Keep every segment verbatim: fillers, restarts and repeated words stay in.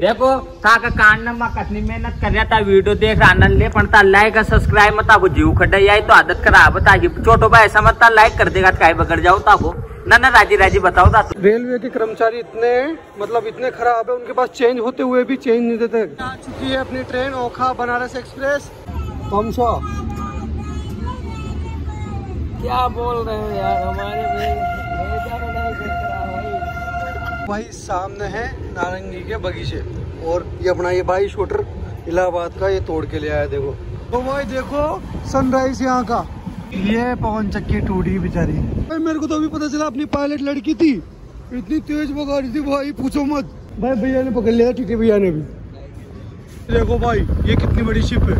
देखो काका कांड में कतनी मेहनत कर रहा था, वीडियो देख आनंद ले पड़ता लाइक और सब्सक्राइब मत आपको जीव खड़े आई तो आदत करा बता छोटो भाई ऐसा मत लाइक कर देगा काय बगड़ जाओ तो आपको ना ना राजी राजी बताओ था। रेलवे के कर्मचारी इतने मतलब इतने खराब है, उनके पास चेंज होते हुए भी चेंज नहीं देते। आ चुकी है अपनी ट्रेन ओखा बनारस एक्सप्रेस। क्या बोल रहे हैं यार, हमारे भाई सामने है नारंगी के बगीचे और ये अपना ये भाई शूटर इलाहाबाद का ये तोड़ के ले आया। देखो तो भाई देखो सनराइज यहाँ का, ये पवन चक्की टूटी बेचारी। भाई मेरे को तो अभी पता चला अपनी पायलट लड़की थी, इतनी तेज भगा रही थी भाई पूछो मत। भाई भैया ने पकड़ लिया टीटी भैया ने भी। देखो भाई ये कितनी बड़ी शिप है।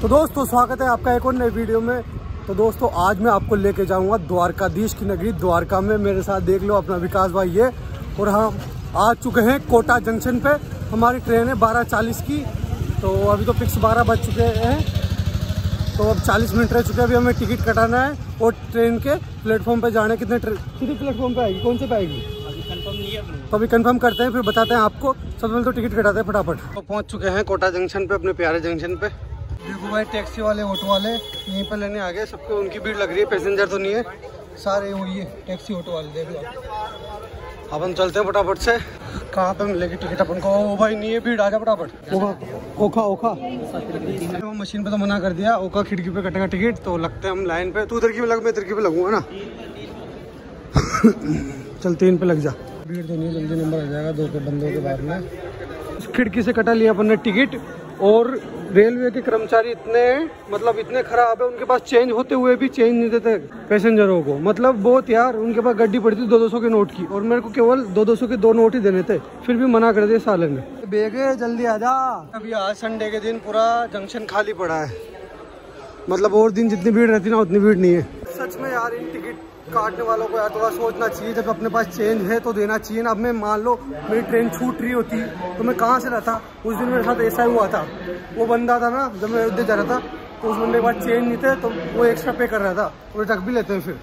तो दोस्तों स्वागत है आपका एक और नए वीडियो में। तो दोस्तों आज मैं आपको लेके जाऊंगा द्वारकाधीश की नगरी द्वारका में। मेरे साथ देख लो अपना विकास भाई ये, और हम आ चुके हैं कोटा जंक्शन पे। हमारी ट्रेन है बारह चालीस की, तो अभी तो फिक्स बारह बज चुके हैं, तो अब चालीस मिनट रह चुके हैं। अभी हमें टिकट कटाना है और ट्रेन के प्लेटफॉर्म पे जाना है। कितने कितने प्लेटफॉर्म पे आएगी, कौन से पे आएगी अभी कंफर्म नहीं है, तो अभी कंफर्म करते हैं फिर बताते हैं आपको। सबसे पहले तो टिकट कटाते हैं फटाफट। तो पहुंच चुके हैं कोटा जंक्शन पे, अपने प्यारे जंक्शन पे। देखो भाई टैक्सी वाले ऑटो वाले यहीं पर लेने आ गए सबको, उनकी भीड़ लग रही है, पैसेंजर तो नहीं है सारे वही है टैक्सी ऑटो वाले। देख लो अपन चलते हैं फटाफट से, कहाँ पे मिलेगी टिकट अपन को। ओ भाई नहीं है भीड़, आजा फटाफट। ओखा ओखा वो मशीन पे तो मना कर दिया, ओखा खिड़की पे कटेगा टिकट, तो लगते हैं हम लाइन पे। तू तरकी पे लग, मैं तरकी पे लगूंगा ना। चलते इन पे लग जा, भीड़ तो नहीं, जल्दी नंबर आ जाएगा दो के बंदों के बाद में। खिड़की से कटा लिया अपन ने टिकट, और रेलवे के कर्मचारी इतने मतलब इतने खराब है, उनके पास चेंज होते हुए भी चेंज नहीं देते पैसेंजरों को। मतलब बहुत यार, उनके पास गड्डी पड़ी थी दो दो सौ के नोट की, और मेरे को केवल दो दो सौ के दो नोट ही देने थे, फिर भी मना कर दिया साले ने। बेगे जल्दी आ जा। अभी आज संडे के दिन पूरा जंक्शन खाली पड़ा है, मतलब और दिन जितनी भीड़ रहती ना उतनी भीड़ नहीं है। सच में यार इन टिकट काटने वालों को यार थोड़ा सोचना चाहिए, जब अपने पास चेंज है तो देना चाहिए ना। अब मैं मान लो मेरी ट्रेन छूट रही होती तो मैं कहाँ से रहता। उस दिन मेरे साथ ऐसा ही हुआ था, वो बंदा था ना जब मैं उधर जा रहा था तो उस बंदे के पास चेंज नहीं थे, तो वो एक्स्ट्रा पे कर रहा था। वो रख भी लेते हैं, फिर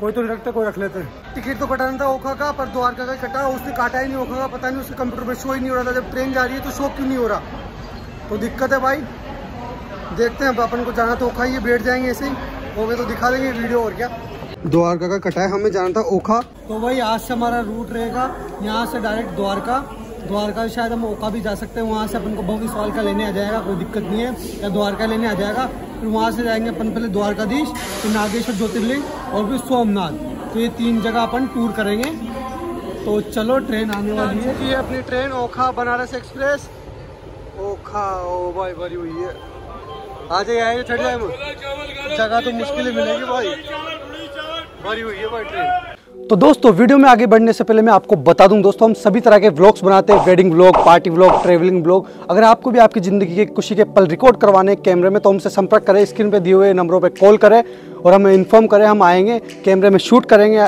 कोई तो नहीं रखते कोई रख लेते हैं। टिकट तो कटाना था ओखा का, पर द्वारका का कटा, उसने काटा ही नहीं ओखा का। पता नहीं उसके कंप्यूटर पर शो ही नहीं हो रहा था, जब ट्रेन जा रही है तो शो क्यों नहीं हो रहा, तो दिक्कत है भाई। देखते हैं अब अपन को जाना तो ओखा ही, बैठ जाएंगे ऐसे ही हो गए तो दिखा देंगे वीडियो। और क्या द्वारका का कटा है, हमें जाना था ओखा। तो भाई आज से हमारा रूट रहेगा यहाँ से डायरेक्ट द्वारका। द्वारका शायद हम ओखा भी जा सकते हैं, वहाँ से अपन को बहुत सवाल का लेने आ जाएगा, कोई दिक्कत नहीं है, या द्वारका लेने आ जाएगा। फिर वहाँ से जाएंगे अपन पहले द्वारकाधीश, फिर नागेश्वर ज्योतिर्लिंग और फिर सोमनाथ। तो ये तीन जगह अपन टूर करेंगे। तो चलो ट्रेन आने वाली है, ये अपनी ट्रेन ओखा बनारस एक्सप्रेस। ओखा ओ भाई भरी हुई है, आ जाइए चढ़ जाए, जगह तो मुश्किल ही मिलेगी भाई, भरी हुई है भाई ट्रेन। तो दोस्तों वीडियो में आगे बढ़ने से पहले मैं आपको बता दूं, दोस्तों हम सभी तरह के व्लॉग्स बनाते हैं, wedding vlog, party vlog, travelling vlog. अगर आपको भी आपकी ज़िंदगी के खुशी के पल रिकॉर्ड करवाने कैमरे में, तो हमसे संपर्क करें, स्क्रीन पे दिए हुए नंबरों पे कॉल करें और हमें इन्फॉर्म करें। हम आएंगे कैमरे में शूट करेंगे,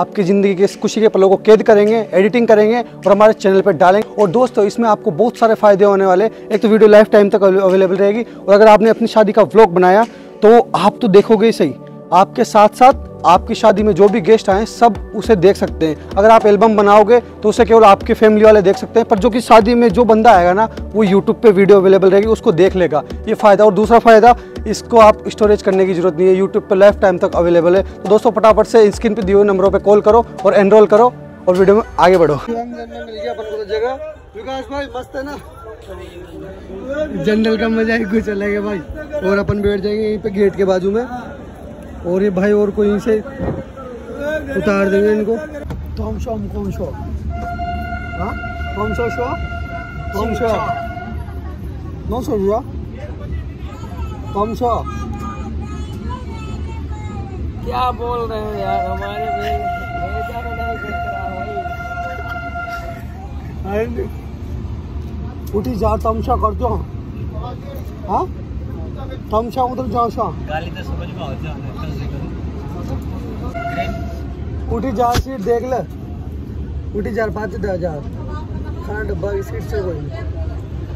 आपकी ज़िंदगी के खुशी के पलों को कैद करेंगे, एडिटिंग करेंगे और हमारे चैनल पर डालेंगे। और दोस्तों इसमें आपको बहुत सारे फायदे होने वाले, एक तो वीडियो लाइफ टाइम तक अवेलेबल रहेगी, और अगर आपने अपनी शादी का व्लॉग बनाया तो आप तो देखोगे ही सही, आपके साथ साथ आपकी शादी में जो भी गेस्ट आए सब उसे देख सकते हैं। अगर आप एल्बम बनाओगे तो उसे केवल आपके फैमिली वाले देख सकते हैं, पर जो कि शादी में जो बंदा आएगा ना वो यूट्यूब पे वीडियो अवेलेबल रहेगी, उसको देख लेगा, ये फ़ायदा। और दूसरा फ़ायदा, इसको आप स्टोरेज करने की जरूरत नहीं है, यूट्यूब पे लाइफ टाइम तक अवेलेबल है। तो दोस्तों फटाफट से स्क्रीन पर दिए हुए नंबरों पर कॉल करो और एनरोल करो और वीडियो में आगे बढ़ो। विकास भाई मस्त है ना, जनरल का मजा ही कुछ अलग है भाई। और अपन बैठ जाएंगे यहीं पर गेट के बाजू में, और ये भाई और कोई से उतार देंगे इनको। टॉम शॉ कौन शॉ हाँ कौन सा शॉ टॉम शॉ नौ सौ रुआ टॉम शॉ। क्या बोल रहे हैं यार, हमारे में उठी जा टॉम शॉ कर दो। हाँ हम शाम उधर जाओ, शाम गाली तो समझ में आ जाओ। उठी जा सीट देख ले, उठी जा पाँच हजार खाना डब्बा की सीट से कोई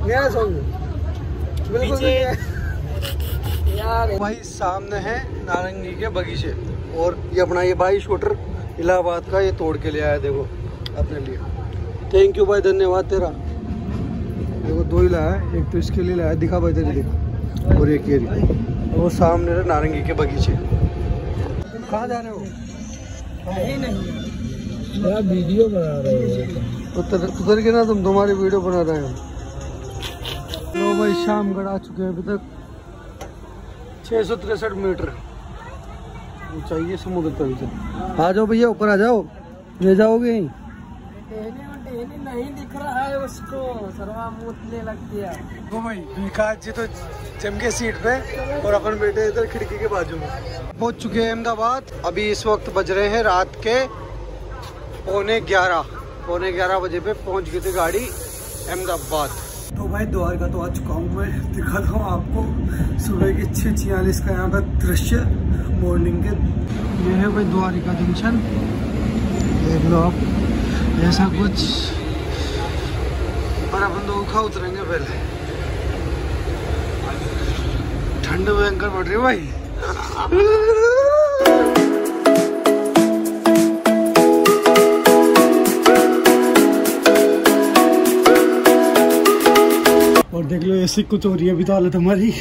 मेरा सॉन्ग बिल्कुल नहीं है यार। भाई सामने है नारंगी के बगीचे, और ये अपना ये भाई शूटर इलाहाबाद का ये तोड़ के ले आया देखो अपने लिए। थैंक यू भाई, धन्यवाद तेरा। देखो दो ही लाया, एक तो इसके लिए लाया, दिखा भाई तेरे देखो, और एक ये वो सामने नारंगी के बगीचे। तुम कहाँ जा रहे हो? नहीं यार वीडियो बना रहे हो, उतर के ना तुम, तुम्हारी वीडियो बना रहे हो। लो भाई शाम गढ़ आ चुके हैं, अभी तक छः सौ तिरसठ मीटर चाहिए समुद्र तल से। आ जाओ भैया ऊपर आ जाओ, ले जाओगे यहीं। नहीं दिख रहा है उसको, सर्वामूतने लग गया। वो भाई विकास जी तो जम के सीट पे और अपन बैठे इधर खिड़की के बाजू में। पहुंच चुके हैं अहमदाबाद, अभी इस वक्त बज रहे हैं रात के पौने ग्यारह पौने ग्यारह बजे पे पहुँच गई थी गाड़ी अहमदाबाद। तो भाई द्वारका तो आ चुका हूँ मैं, दिखाता हूँ आपको सुबह की छः छियालीस का यहाँ का दृश्य मॉर्निंग के। ये है भाई द्वारका जंक्शन, देख लो आप ऐसा कुछ। पर अपन तो ओखा उतरेंगे पहले, ठंड भयंकर पड़ रही है भाई। और देख लो ऐसी कुछ हो रही है अभी तो हालत हमारी,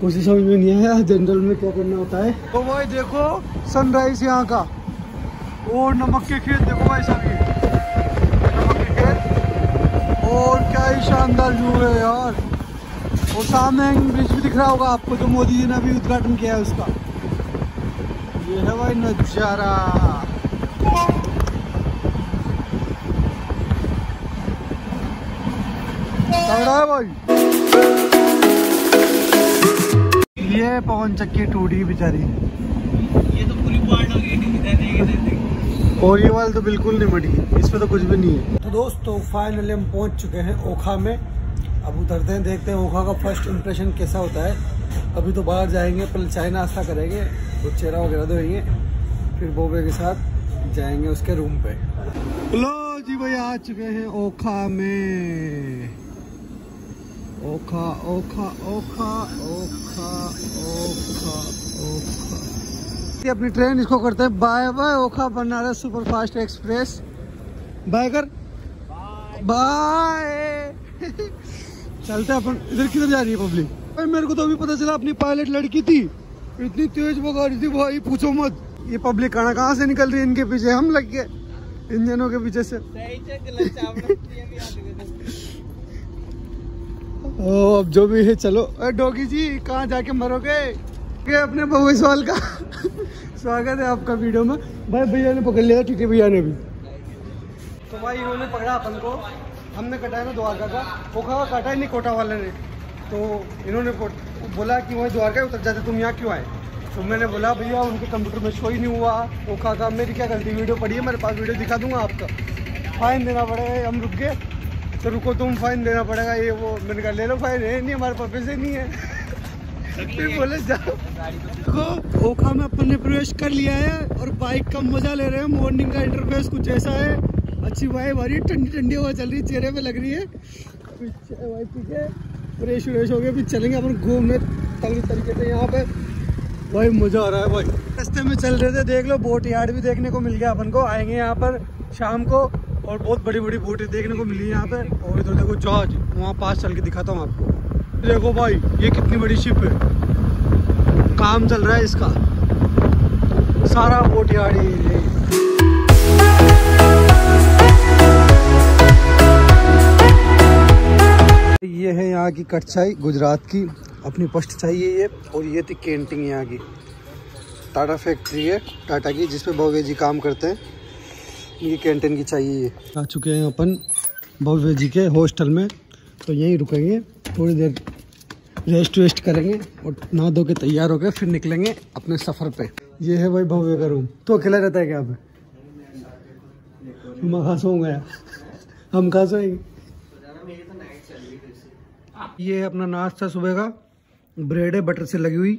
कुछ समझ में नहीं आया जनरल में क्या करना होता है। तो भाई देखो सनराइज यहाँ का, और नमक के खेत देखो भाई सामने, नमक के खेत, और क्या ही शानदार व्यू है यार। और सामने ब्रिज भी दिख रहा होगा आपको, जो मोदी जी ने अभी उद्घाटन किया है उसका। ये है भाई नज़ारा, भाई। ये पवन चक्की टूटी बेचारी, ये तो पूरी पार्ट हो गई, और ये वाल तो बिल्कुल नहीं मटी, इसमें तो कुछ भी नहीं है। तो दोस्तों फाइनली हम पहुंच चुके हैं ओखा में, अब उतरते हैं, देखते हैं ओखा का फर्स्ट इम्प्रेशन कैसा होता है। अभी तो बाहर जाएंगे, पहले चाय नाश्ता करेंगे, कुछ चेहरा वगैरह धोएंगे, फिर बोबे के साथ जाएंगे उसके रूम पे। हेलो जी भाई, आ चुके हैं ओखा में। ओखा ओखा ओखा ओखा ओखा ओखा ये अपनी ट्रेन, इसको करते हैं bye bye Okha Banaras superfast express, bye कर बाय। चलते हैं अपन। इधर किधर जा रही है पब्लिक भाई? मेरे को तो अभी पता चला अपनी पायलट लड़की थी, इतनी तेज भगा रही थी भाई पूछो मत। ये पब्लिक खाना कहाँ से निकल रही है, इनके पीछे हम लग गए, इंजनों के पीछे से। ओ अब जो भी है चलो। अरे डोगी जी कहाँ जाके मरोगे के अपने बहू सवाल का। स्वागत है आपका वीडियो में। भाई भैया ने पकड़ लिया, टीटी भैया ने भी। तो भाई इन्होंने पकड़ा अपन को, हमने कटा है ना द्वारका का, ओखा का काटा ही नहीं कोटा वाले ने। तो इन्होंने बोला कि वही द्वारका उतर जाते, तुम यहाँ क्यों आए? तो मैंने बोला भैया उनके कंप्यूटर में शो ही नहीं हुआ ओखा का, मेरी क्या गलती, वीडियो पड़ी है मेरे पास, वीडियो दिखा दूंगा आपका, फाइन देना पड़ेगा। हम रुक गए तो रुको तुम, फाइन देना पड़ेगा ये वो। मैंने कहा ले लो फाइन, है नहीं हमारे पापे से नहीं है। फिर बोले जाओ। देखो ओखा में अपन ने प्रवेश कर लिया है और बाइक का मजा ले रहे हैं। मॉर्निंग का इंटरफेस कुछ ऐसा है, अच्छी वाइब आ रही है, ठंडी ठंडी हवा चल रही है, चेहरे पे लग रही है। भाई ठीक है, फ्रेश व्रेश हो गए, फिर चलेंगे अपन घूमने तरीके से यहाँ पे। भाई मज़ा आ रहा है भाई, रास्ते में चल रहे थे देख लो बोट यार्ड भी देखने को मिल गया अपन को, आएंगे यहाँ पर शाम को, और बहुत बड़ी बड़ी बोटें देखने को मिली यहाँ पे। और इधर देखो जहाज, वहाँ पास चल के दिखाता हूँ आपको। देखो भाई ये कितनी बड़ी शिप है, काम चल रहा है इसका सारा बोट यार्ड। ये है यहाँ की कटचाई गुजरात की, अपनी पश्च चाहिए ये। और ये थी कैंटीन यहाँ की, टाटा फैक्ट्री है टाटा की, जिसपे भव्य जी काम करते हैं, ये कैंटीन की चाहिए। आ चुके हैं अपन भव्य जी के हॉस्टल में, तो यहीं रुकेंगे, थोड़ी देर रेस्ट वेस्ट करेंगे और नहा धो के तैयार होकर फिर निकलेंगे अपने सफ़र पे। ये है भाई भव्य का रूम। तो अकेला रहता है क्या आप? मैं कहाँ सोऊंगा यार, हम कहाँ सोएंगे। ये है अपना नाश्ता सुबह का, ब्रेड है बटर से लगी हुई,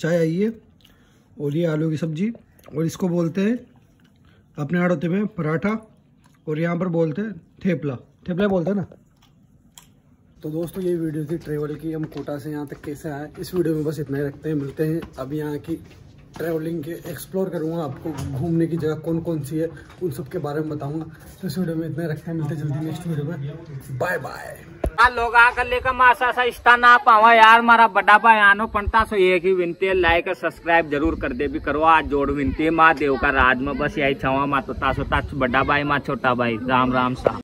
चाय आई है, और ये आलू की सब्जी, और इसको बोलते हैं अपने आड़ोते में पराठा, और यहाँ पर बोलते हैं थेपला, थेपला बोलते हैं ना। तो दोस्तों ये वीडियो थी ट्रेवल की, हम कोटा से यहाँ तक कैसे आए, इस वीडियो में बस इतना ही रखते हैं। मिलते हैं अब यहाँ की ट्रैवलिंग के एक्सप्लोर करूँगा, आपको घूमने की जगह कौन कौन सी है उन सब के बारे में बताऊँगा। तो इस वीडियो में इतना रखते हैं, मिलते जल्दी नेक्स्ट वीडियो में, बाय बाय। लोग आकर लेकर मासा सा इस्ता ना पावा यार, मारा बड़ा भाई आनो पंटा सो ये की विनती है, लाइक और सब्सक्राइब जरूर कर दे भी करो। आज जोड़ विनती है माँ देव का राज में, बस यही छावा माँ तो तासो तास बड़ा भाई माँ छोटा भाई, राम राम सा।